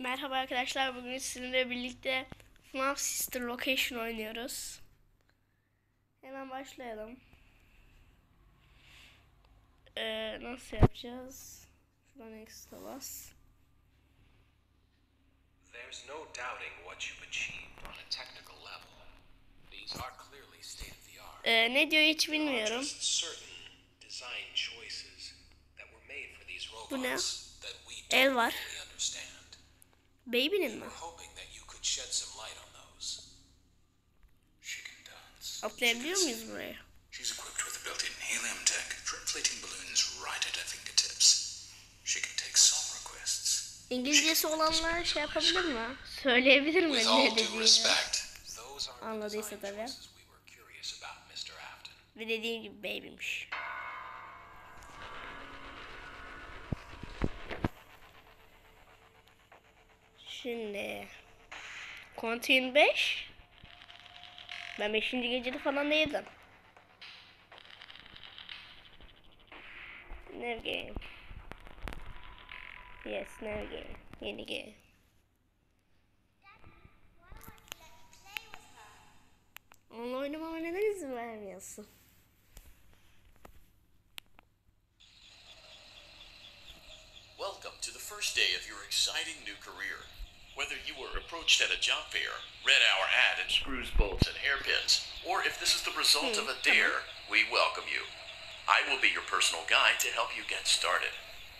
Merhaba arkadaşlar, bugün sizinle birlikte FNAF Sister Location oynuyoruz. Hemen başlayalım. Nasıl yapacağız? Şuradan extra bas. There's no doubting what you've achieved on a technical level. These are clearly state of the art. Ne diyor hiç bilmiyorum. Bu ne? El var. Baby'nin mi? Atlayabiliyor muyuz buraya? She's equipped with a built-in helium tank for inflating balloons right at her fingertips. She can take song requests. İngilizcesi olanlar şey yapabilir mi? Söyleyebilir mi ne dediğini? Anladıysa tabii. Ve dediğim gibi Baby'miş. Şimdi Kontin 5. Ben 5. gecede falan değildim. New game. Yes, new game. Yeni game. Onunla oynamama neden izin vermiyorsun? Welcome to the first day of your exciting new career. Whether you were approached at a job fair, read our ad and screws, bolts, and hairpins, or if this is the result of a dare, we welcome you. I will be your personal guide to help you get started.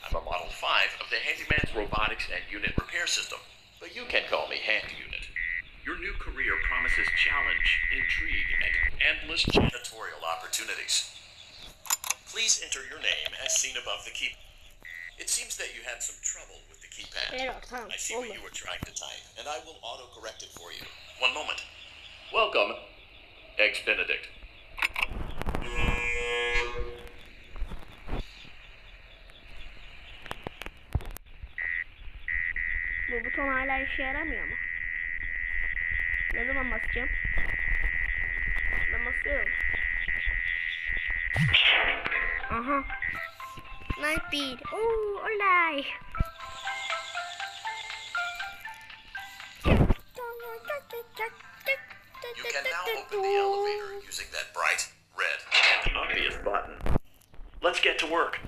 I'm a Model 5 of the Handyman's Robotics and Unit Repair System, but you can call me Handy Unit. Your new career promises challenge, intrigue, and endless janitorial opportunities. Please enter your name as seen above the keypad. It seems that you had some trouble with the keypad. I see what you were trying to type, and I will auto-correct it for you. One moment. Welcome, Eggs-Benedict. Bu buton hala işe yaramıyor mu? Ne zaman basacağım? Ben basıyorum. Aha. Night bead. Oh, olay. You can now open the elevator using that bright red and obvious button. Let's get to work.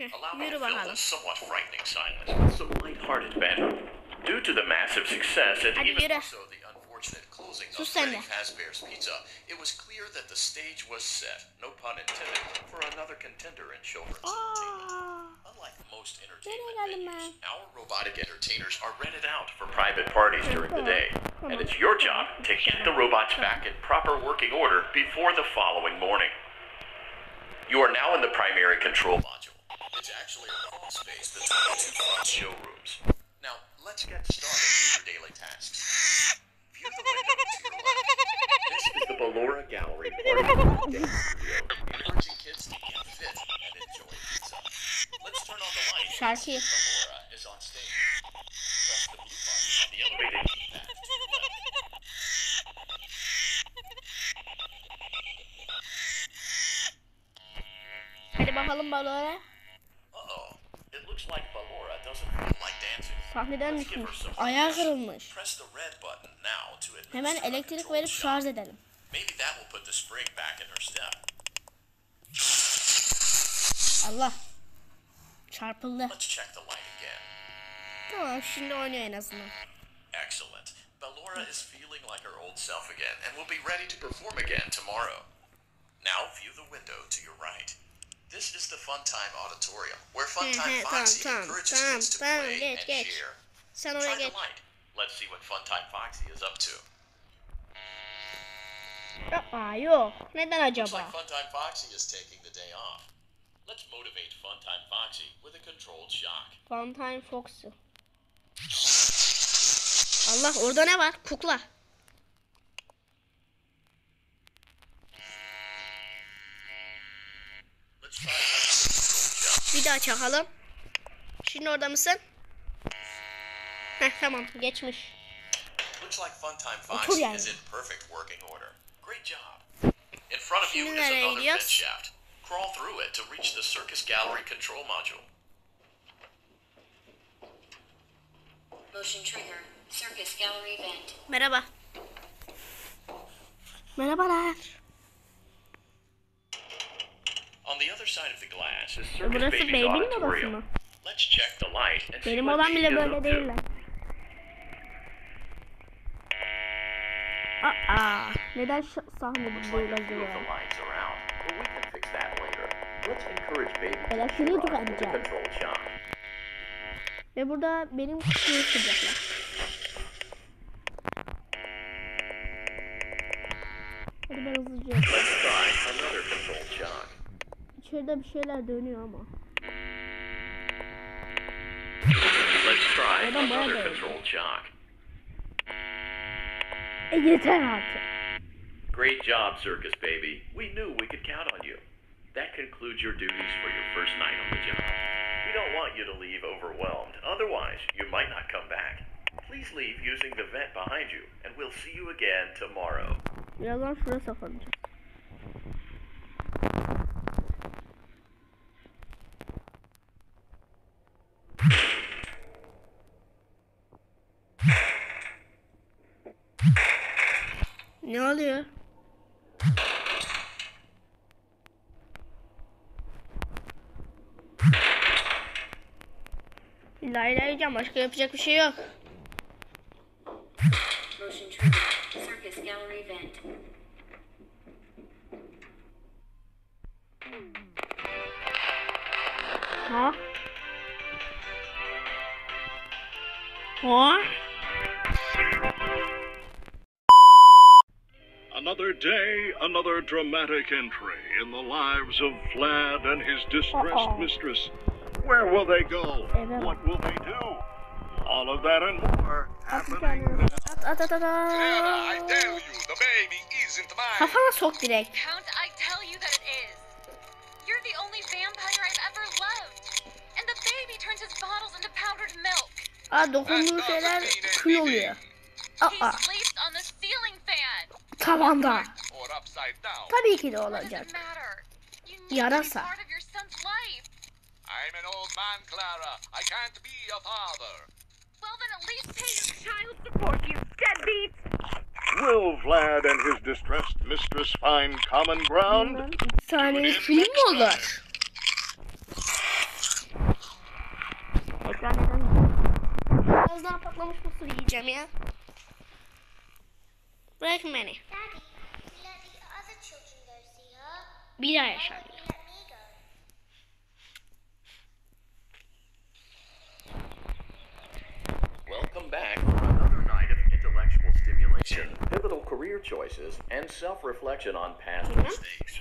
Allow me to fill this somewhat frightening silence with some light-hearted banter. Due to the massive success and even so the unfortunate closing of Freddy Fazbear's Pizza, it was clear that the stage was set, no pun intended, for another contender in children's entertainment. Unlike most entertainment venues, our robotic entertainers are rented out for private parties during the day, and it's your job to get the robots back in proper working order before the following morning. You are now in the primary control module. It's actually a common space between the two front showrooms. Now, let's get started with your daily tasks. View the window to your left. This is the Ballora Gallery part of the dance studio, encouraging kids to get fit and enjoy pizza. Let's turn on the light. Ballora is on stage. Press the blue button on the elevated keypad. Hadi bakalım Ballora. Like Ballora doesn't feel like dancing. Sahneden düşmüş. Ayağı kırılmış. Hemen elektrik verip şarj edelim. Allah. Çarpıldı. Tamam, şimdi oynuyor en azından. Excellent. Ballora is feeling like her old self again and will be ready to perform again tomorrow. Now view the window to your right. This is the Funtime Auditorium, where Funtime Foxy encourages kids to play and cheer. Turn the light. Let's see what Funtime Foxy is up to. Looks like Funtime Foxy is taking the day off. Let's motivate Funtime Foxy with a controlled shock. Funtime Foxy. Allah, orada ne var? Kukla. Bir daha çakalım. Şimdi orada mısın? Heh, tamam, geçmiş. Otur yani. Şimdi nereye gidiyoruz? Motion trigger. Circus gallery vent. Merhaba. Merhabalar. On the other side of the glass is Circus Baby's auditorium. Let's check the light and see what she does up to. Neden sahne böyle duruyor? Elektriği tıkanacağım. Ve burada benim kutuyu sıcaklar. Hadi ben hızlıca. İçeride bir şeyler dönüyor ama. Adam bana da yeter artık. Great job, Circus Baby. We knew we could count on you. That concludes your duties for your first night on the job. We don't want you to leave overwhelmed. Otherwise, you might not come back. Please leave using the vent behind you, and we'll see you again tomorrow. Yalan şurası efendim. Ne oluyor? İlaylayacağım, başka yapacak bir şey yok. Ha? Ha? Another day, another dramatic entry in the lives of Vlad and his distressed mistress. Where will they go? What will they do? All of that and more happening now. Clara, I tell you, the baby isn't mine. Count, I tell you that it is. You're the only vampire I've ever loved. And the baby turns his bottles into powdered milk. He's placed on the ceiling fan. Tavanda. Tabii ki de olacak. Yarasa. I'm an old man, Clara. I can't be your father. Well, then at least pay your child support, you deadbeat. Will Vlad and his distressed mistress find common ground? Saniye film olur. Az daha patlamış mısır yiyeceğim ya. Bırak beni. Bir daha yaşandı. Welcome back for another night of intellectual stimulation, pivotal career choices, and self-reflection on past mistakes.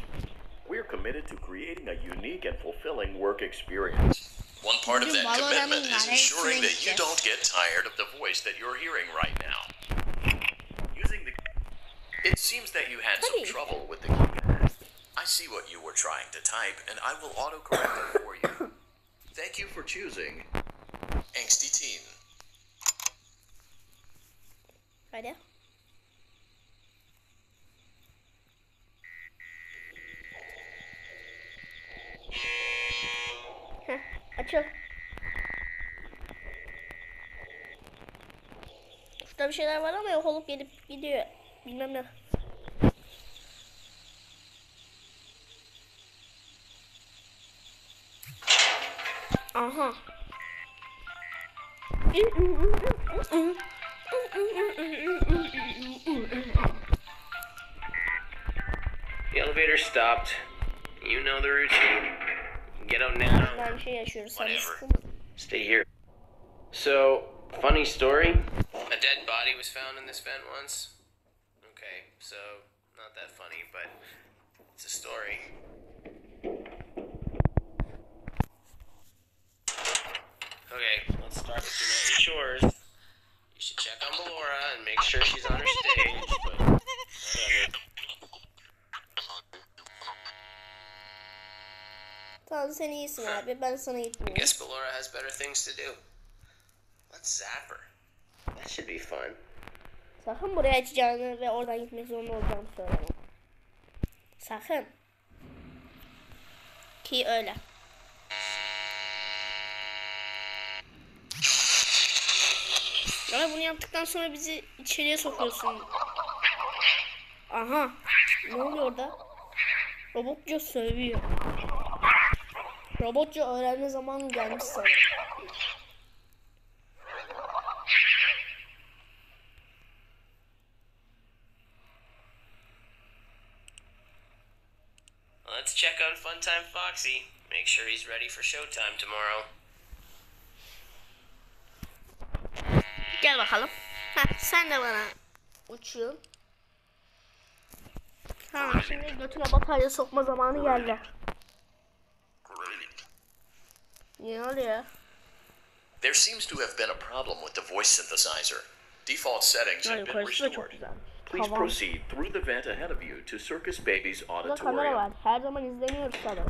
We're committed to creating a unique and fulfilling work experience. One part of that commitment is ensuring that you don't get tired of the voice that you're hearing right now. It seems that you had some trouble with the keypad. I see what you were trying to type, and I will autocorrect it for you. Thank you for choosing Angsty Teen. Right there. Huh, açıl. Şurada bir şeyler var ama yok olup gelip gidiyor. Bilmem ne. Aha. The elevator stopped. You know the routine. Get out now. Whatever. Stay here. So, funny story. A dead body was found in this vent once. Okay, so not that funny, but it's a story. Okay, let's start with your nightly chores. You should check on Ballora and make sure she's on her stage, but whatever. I guess Ballora has better things to do. Let's zap her. That should be fun. Sakın buraya açacağını ve oradan gitmek zorunda olacağımı söyleme. Sakın. Ki öyle. Sana bunu yaptıktan sonra bizi içeriye sokuyorsun. Aha. Ne oluyor orada? Robotça sövüyor. Robotça öğrenme zamanı gelmiş sana. Let's check on Funtime Foxy. Make sure he's ready for showtime tomorrow. Gel bakalım. Heh, sen de bana uçuyorsun. Tamam, şimdi götüne batarya sokma zamanı geldi. Ne oluyor? There seems to have been a problem with the voice synthesizer. Default settings have been restored. Please proceed through the vent ahead of you to Circus Baby's auditorium. Kamera var. Her zaman izleniyoruz kamera.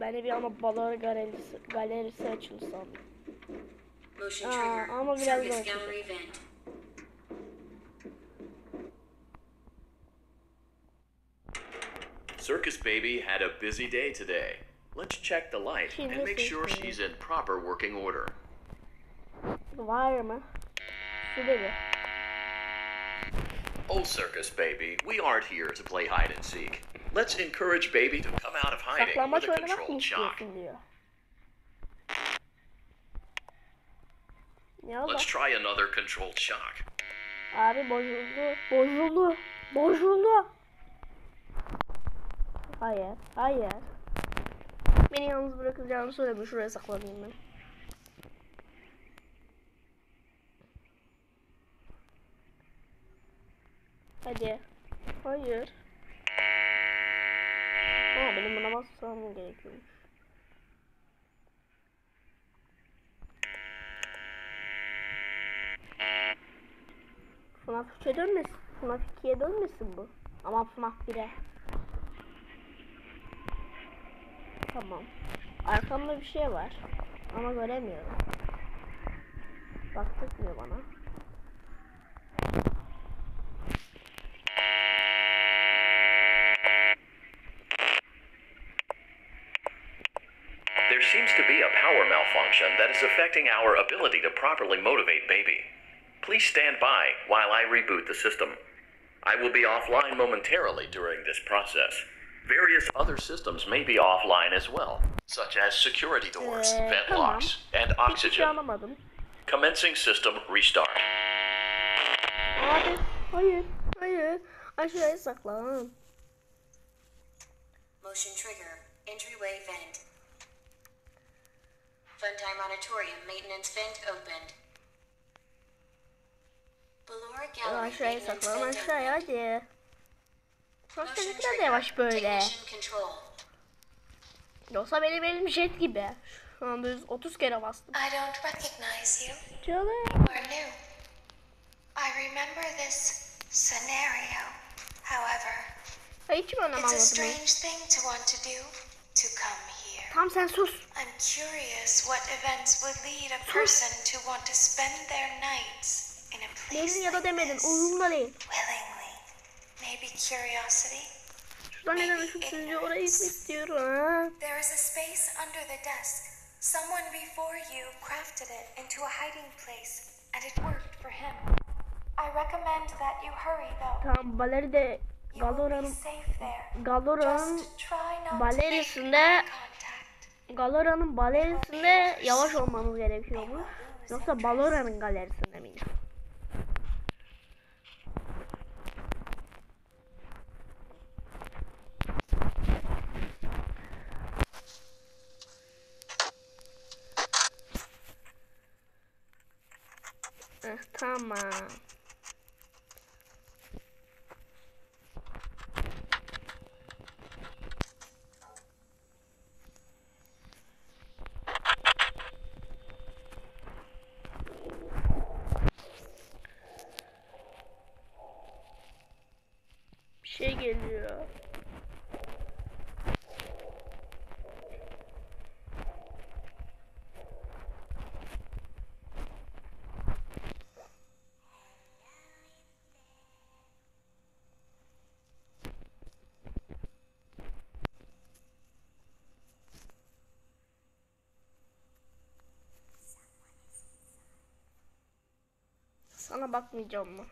Ben de bir ama Ballora galerisi açıldı sandım. Ama biraz da açıldı. Circus Baby had a busy day today. Let's check the light and make sure she's in proper working order. Var mı? Şurada. Oh, Circus Baby, we aren't here to play hide and seek. Let's encourage Baby to come out of hiding with a controlled shock. Let's try another controlled shock. Abi bozuldu, bozuldu, bozuldu. Hayır, hayır. Beni yalnız bırakacağını söylemiş, şuraya saklanayım ben. Hadi. Hayır. Ha, benim buna basmam gerekiyormuş. FNAF 3'e dönmesin. FNAF 2'ye dönmesin bu. Ama FNAF 1'e. Tamam. Arkamda bir şey var. Ama göremiyorum. Baktık mı bana? That is affecting our ability to properly motivate Baby. Please stand by while I reboot the system. I will be offline momentarily during this process. Various other systems may be offline as well, such as security doors, vent locks, and oxygen. Commencing system restart. Hayır, hayır. Aşağıya saklan. Motion trigger. Entryway vent. Funtime Auditorium maintenance vent opened. Ballora Gallery maintenance vent opened. Motion trigger. Technician control. Yoksa benim jet gibi. Şu an 130 kere bastım. I don't recognize you. Canım. Or new. I remember this scenario. However, it's a strange thing to want to do. To come here. Tamam, sen sus. I'm curious what events would lead a person to want to spend their nights in a place like this. Willingly. Maybe curiosity. Maybe ignorance. There is a space under the desk. Someone before you crafted it into a hiding place, and it worked for him. I recommend that you hurry, though. Tamam, Ballora de Ballora'nın balerisinde. Ballora'nın galerisinde yavaş olmanız gerekiyor mu? Yoksa Ballora'nın galerisinde miyim? Tamam. Şey geliyor. ona bakmayacağım mı?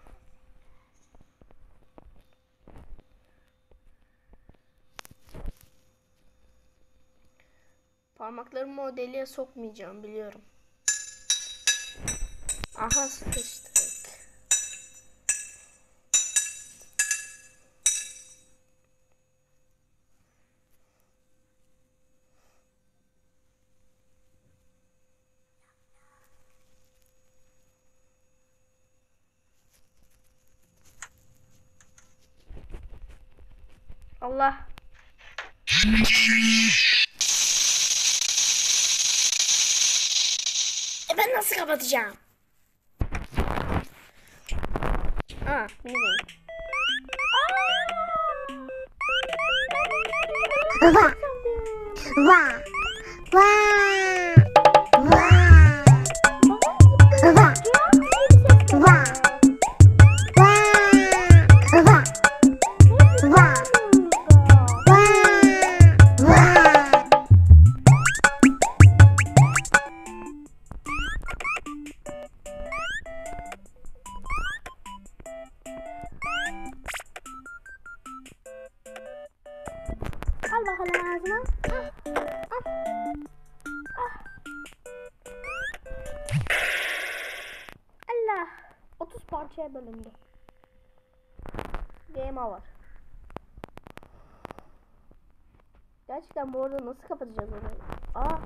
Parmaklarımı o deliğe sokmayacağım, biliyorum. Aha, sıkıştık. Allah. Ben nasıl kapatacağım? Aa, bilmiyorum. Vah! Vah! Vah! Vah! Vah! Vah! Bölündü. Game over. Gerçekten bu arada nasıl kapatacağız orayı? Aa.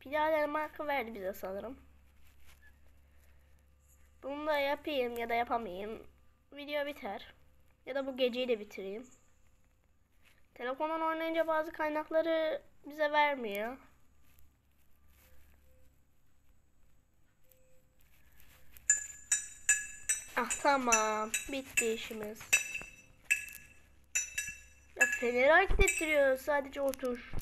Pilalarım hakkı verdi bize sanırım. Bunu da yapayım ya da yapamayayım. Video biter. Ya da bu geceyi de bitireyim. Telefondan oynayınca bazı kaynakları bize vermiyor. Ah tamam. Bitti işimiz. Ya feneri hareket ettiriyor. Sadece otur.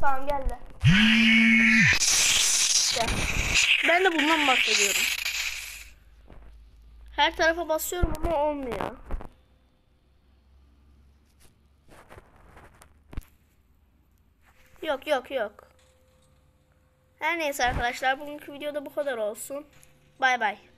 Tamam geldi. Gel. Ben de bundan bahsediyorum. Her tarafa basıyorum ama olmuyor. Yok yok yok. Her neyse arkadaşlar, bugünkü videoda bu kadar olsun. Bay bay.